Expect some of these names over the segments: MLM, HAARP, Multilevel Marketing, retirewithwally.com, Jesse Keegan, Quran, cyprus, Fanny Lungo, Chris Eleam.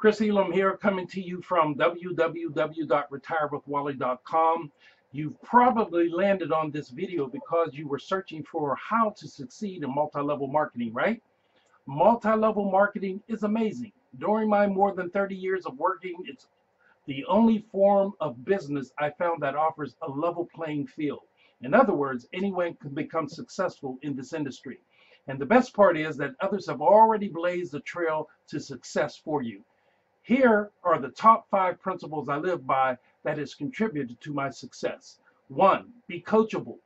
Chris Eleam here, coming to you from www.retirewithwally.com. You've probably landed on this video because you were searching for how to succeed in multi-level marketing, right? Multi-level marketing is amazing. During my more than 30 years of working, it's the only form of business I found that offers a level playing field. In other words, anyone can become successful in this industry. And the best part is that others have already blazed the trail to success for you. Here are the top 5 principles I live by that has contributed to my success. 1, be coachable.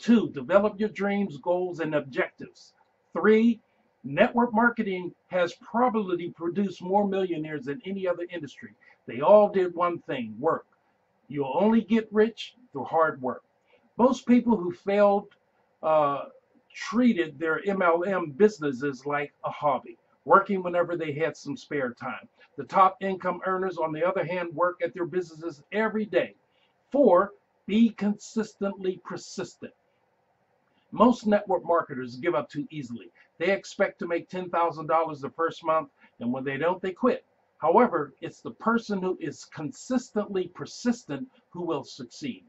2, develop your dreams, goals, and objectives. 3, network marketing has probably produced more millionaires than any other industry. They all did one thing: work. You'll only get rich through hard work. Most people who failed treated their MLM businesses like a hobby, working whenever they had some spare time. The top income earners, on the other hand, work at their businesses every day. 4, be consistently persistent. Most network marketers give up too easily. They expect to make $10,000 the first month, and when they don't, they quit. However, it's the person who is consistently persistent who will succeed.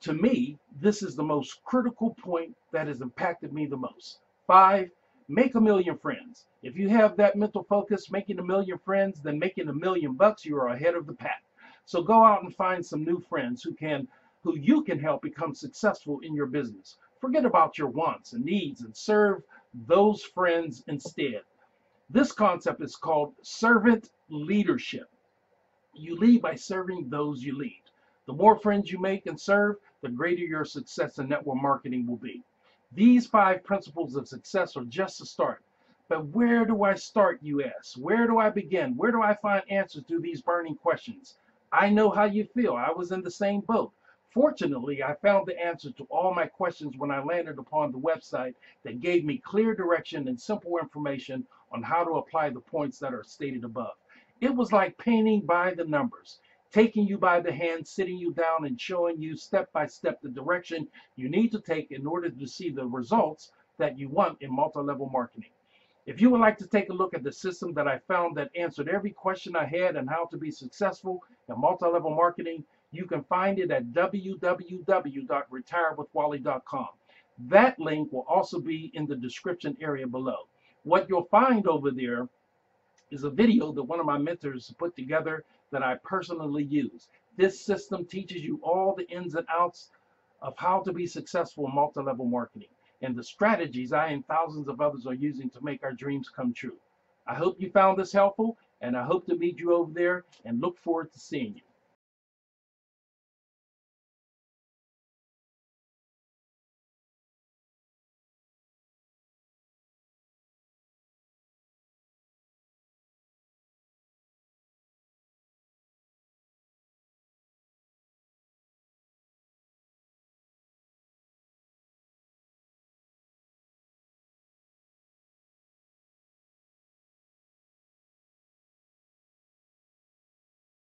To me, this is the most critical point that has impacted me the most. 5, make a million friends. If you have that mental focus, making a million friends, then making $1 million bucks, you are ahead of the pack. So go out and find some new friends who you can help become successful in your business. Forget about your wants and needs and serve those friends instead. This concept is called servant leadership. You lead by serving those you lead. The more friends you make and serve, the greater your success in network marketing will be. These 5 principles of success are just the start. But where do I start, you ask? Where do I begin? Where do I find answers to these burning questions? I know how you feel. I was in the same boat. Fortunately, I found the answer to all my questions when I landed upon the website that gave me clear direction and simple information on how to apply the points that are stated above. It was like painting by the numbers, taking you by the hand, sitting you down, and showing you step by step the direction you need to take in order to see the results that you want in multi-level marketing. If you would like to take a look at the system that I found that answered every question I had and how to be successful in multi-level marketing, you can find it at www.retirewithwally.com. That link will also be in the description area below. What you'll find over there is a video that one of my mentors put together that I personally use. This system teaches you all the ins and outs of how to be successful in multi-level marketing and the strategies I and thousands of others are using to make our dreams come true. I hope you found this helpful, and I hope to meet you over there and look forward to seeing you.